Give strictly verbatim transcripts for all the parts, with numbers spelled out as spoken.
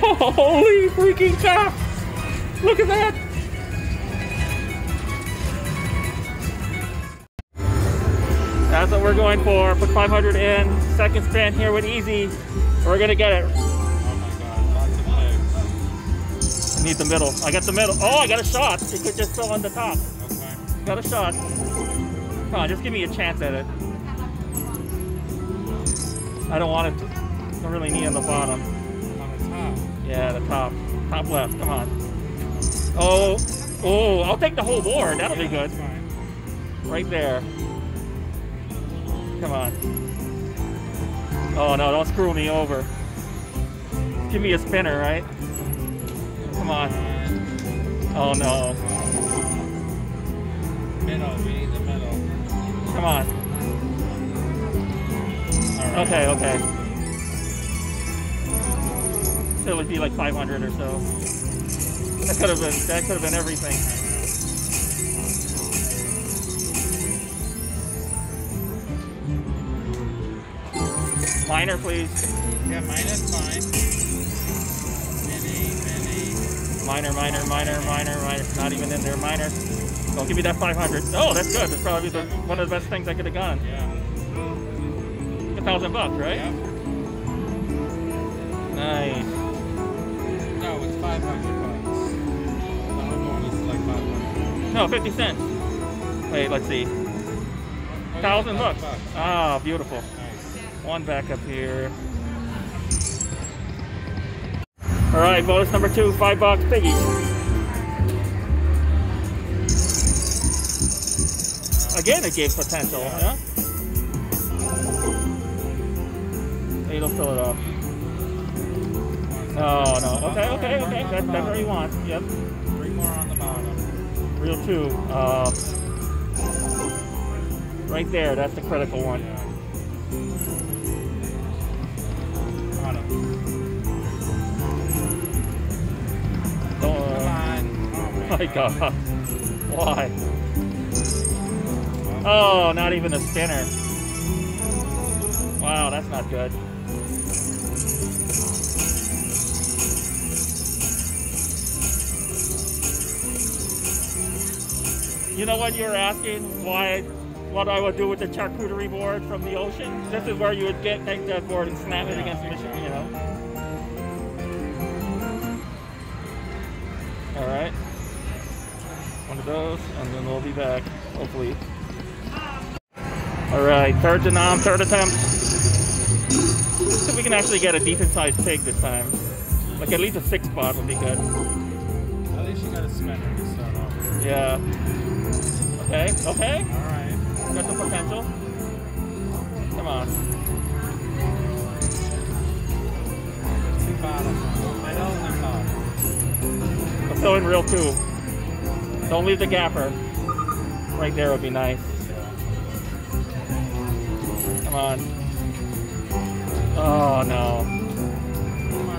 Holy freaking cow! Look at that! That's what we're going for. Put five hundred in. Second spin here with Easy. We're gonna get it. Oh my god, I need the middle. I got the middle. Oh, I got a shot. It could just fill on the top. Okay. Got a shot. Come on, just give me a chance at it. I don't want it. To, I don't really need on the bottom. On the top. Yeah, the top. Top left. Come on. Oh, oh! I'll take the whole board. That'll be good. Right there. Come on. Oh no, don't screw me over. Give me a spinner, right? Come on. Oh no. Middle, we need the middle. Come on. Right. Okay, okay. So it would be like five hundred or so. That could have been, that could have been everything. Minor, please. Yeah, minor's fine. Mini, mini. Minor, minor, minor, minor, minor. Not even in there, minor. Don't give me that five hundred. Oh, that's good. That's probably the, one of the best things I could have gotten. Yeah. A thousand bucks, right? Yeah. Nice. No, it's five hundred bucks. I'm going to select five hundred. No, fifty cents. Wait, let's see. Oh, thousand yeah, bucks. bucks. Ah, beautiful. One back up here. All right, bonus number two, five bucks, Piggy. Again, it gave potential, huh? It'll fill it up. No, no. Okay, okay, okay. That's, that's what you want. Yep. Three more on the bottom. Reel two. Uh, right there. That's the critical one. Oh my god. Why? Oh, not even a spinner. Wow, that's not good. You know what you were asking? Why? What I would do with the charcuterie board from the ocean? This is where you would get take that board and snap it against the machine, you know? All right. One of those, and then we'll be back, hopefully. All right, third denom, third attempt. Let's see if we can actually get a decent-sized pig this time. Like at least a six spot would be good. At least you got a spinner to start off. Yeah. Okay. Okay. All right. Got the potential. Come on. There's two bottoms. I don't know. Let's go in real two. Don't leave the gapper. Right there would be nice. Come on. Oh no.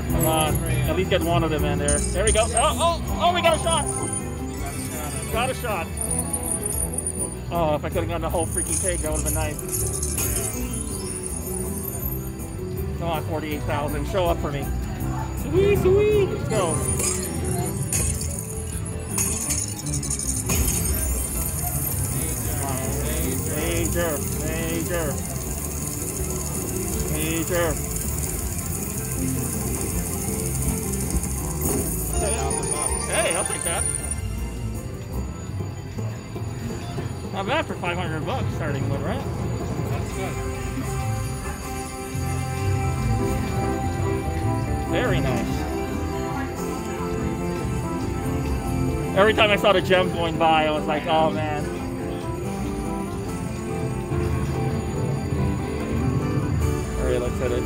Come on. At least get one of them in there. There we go. Oh, oh, oh, we got a shot. Got a shot. Oh, if I could have gotten the whole freaking pig, that would have been nice. Come on, forty-eight thousand. Show up for me. Sweet, sweet. Let's go. Major, major, major. Hey, I'll take that. Not bad for five hundred bucks starting with, right? That's good. Very nice. Every time I saw the gem going by, I was like, oh man. Let's hit it.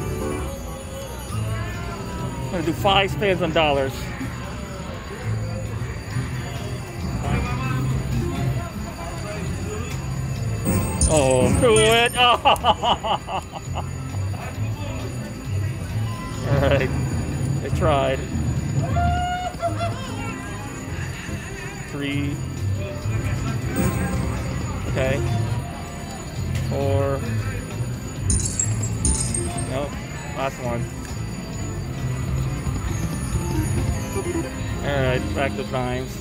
I'm gonna do five spins on dollars. Oh, screw it! Oh. All right, they tried. Three. Okay. Four. Nope. Last one. side, rack the dimes.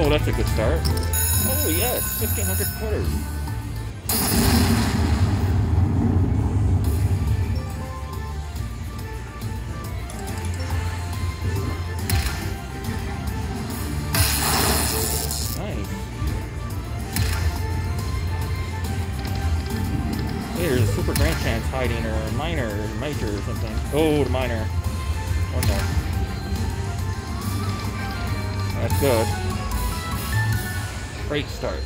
Oh, that's a good start. Oh yes, fifteen hundred quarters. There's a super grand chance hiding, or a minor, or a major, or something. Oh, the minor. One more. That's good. Great start.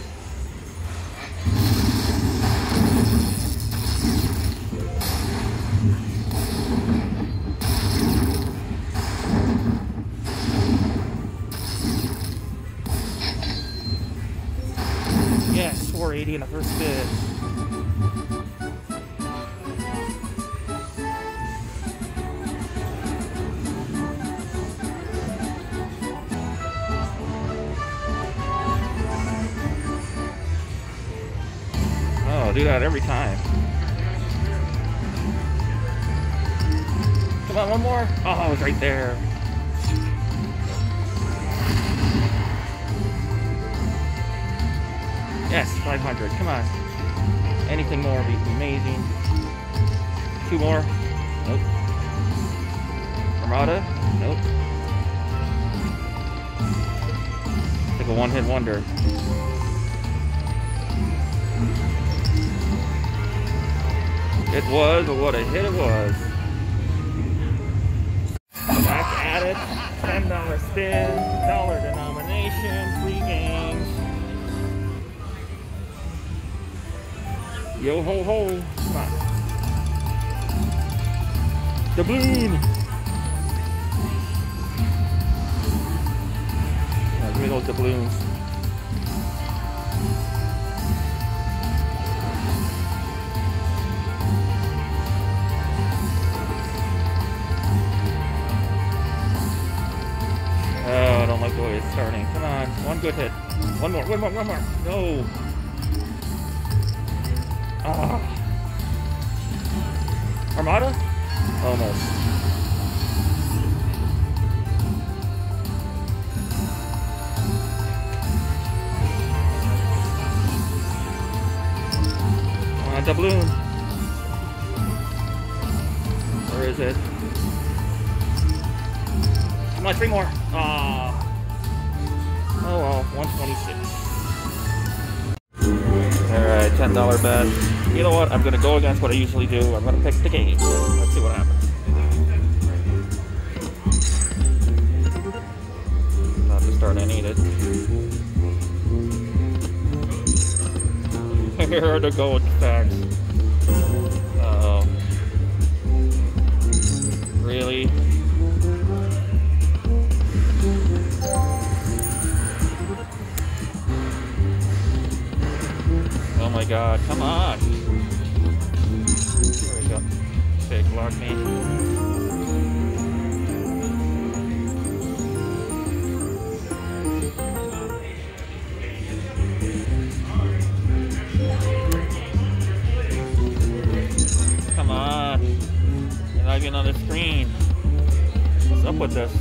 Yes, four eighty in the first bid. Do that every time. Come on, one more. Oh, I was right there. Yes, five hundred. Come on. Anything more would be amazing. Two more. Nope. Armada. Nope. It's like a one-hit wonder. It was, but what a hit it was. Back at it. ten dollar spin, dollar denomination, free games. Yo ho ho. Come on. Doubloon. Yeah, give me those doubloons. Boy, it's starting. Come on. One good hit. One more. One more. One more. No. Ah. Armada? Almost. Come on, doubloon. Where is it? Come on, three more. Ah. Oh well, one twenty-six. Alright, ten dollar bet. You know what? I'm gonna go against what I usually do. I'm gonna pick the game. Let's see what happens. Not to start, I need it. Here are the gold stacks. Uh oh. Really? Oh my god, come on! There we go. Big lock me. Come on! You're not even on the screen. What's up with this?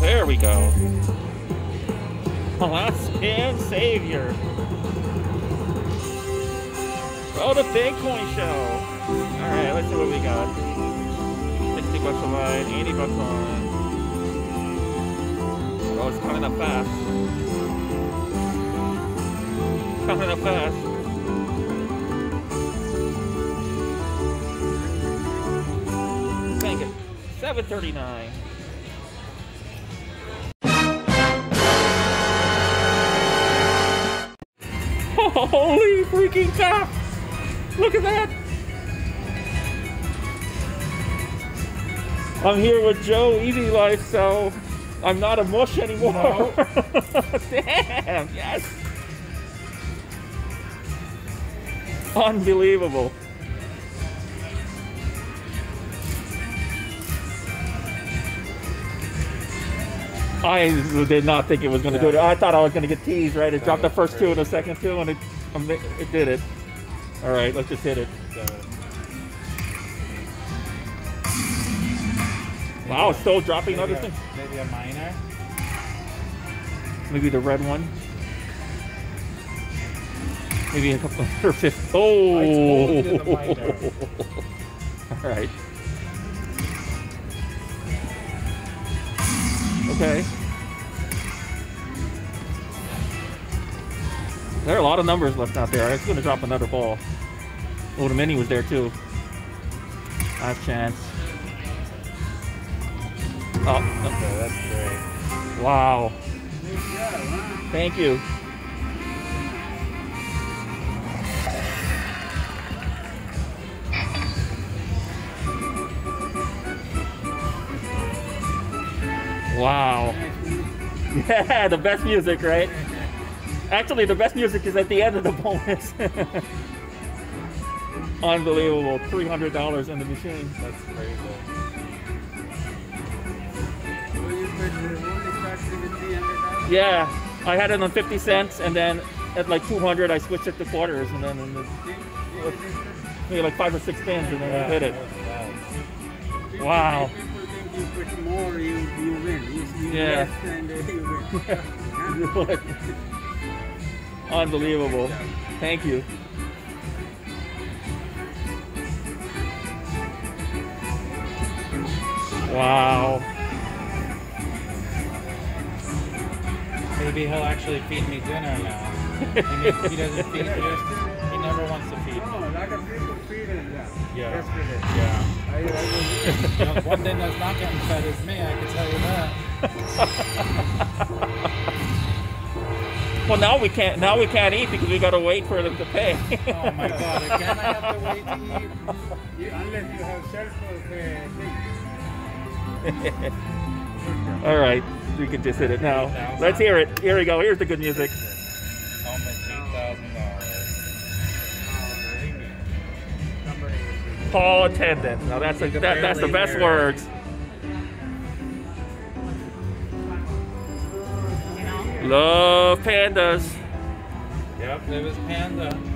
There we go. Last spin savior. Oh, the Bitcoin show. All right, let's see what we got. sixty bucks a line, eighty bucks a line. Oh, it's coming up fast. It's coming up fast. Thank it. seven thirty-nine. Holy freaking cow! Look at that! I'm here with Joe, Easy Life, so I'm not a mush anymore. No. Damn, yes! Unbelievable. I did not think it was going to yeah. do it. I thought I was going to get teased, right? It that dropped the first crazy. two and the second two, and it it did it. All right, let's just hit it. Maybe wow, a, still dropping other things. Maybe a minor. Maybe the red one. Maybe a couple of or fifth. Oh! I told you the minor. All right. Okay. There are a lot of numbers left out there. It's going to drop another ball. Oh, the mini was there too. Last chance. Oh, okay, that's great. Wow. Thank you. Wow. Yeah, the best music, right? Actually, the best music is at the end of the bonus. Unbelievable. three hundred dollars in the machine. That's crazy. Yeah, I had it on fifty cents, and then at like two hundred, I switched it to quarters, and then in the, maybe like five or six spins, and then yeah, I hit it. Nice. Wow. You put more, you, you win. You yeah. less, and uh, you win. Yeah. Unbelievable. Thank you. Wow. Maybe he'll actually feed me dinner now. He, he doesn't feed me. He never wants to feed. No, like a people feed him. Yeah. Yeah. yeah. I, I you know, one thing that's not getting fed is me. I can tell you that. Well, now we can't. Now we can't eat because we gotta wait for them to pay. Oh my God! Again, I have to wait to eat you, unless you have cell phone. All right, we can just hit it now. Let's hear it. Here we go. Here's the good music. Paul attendant. Now that's a, that, that's the best words. Love pandas. Yep, it was panda.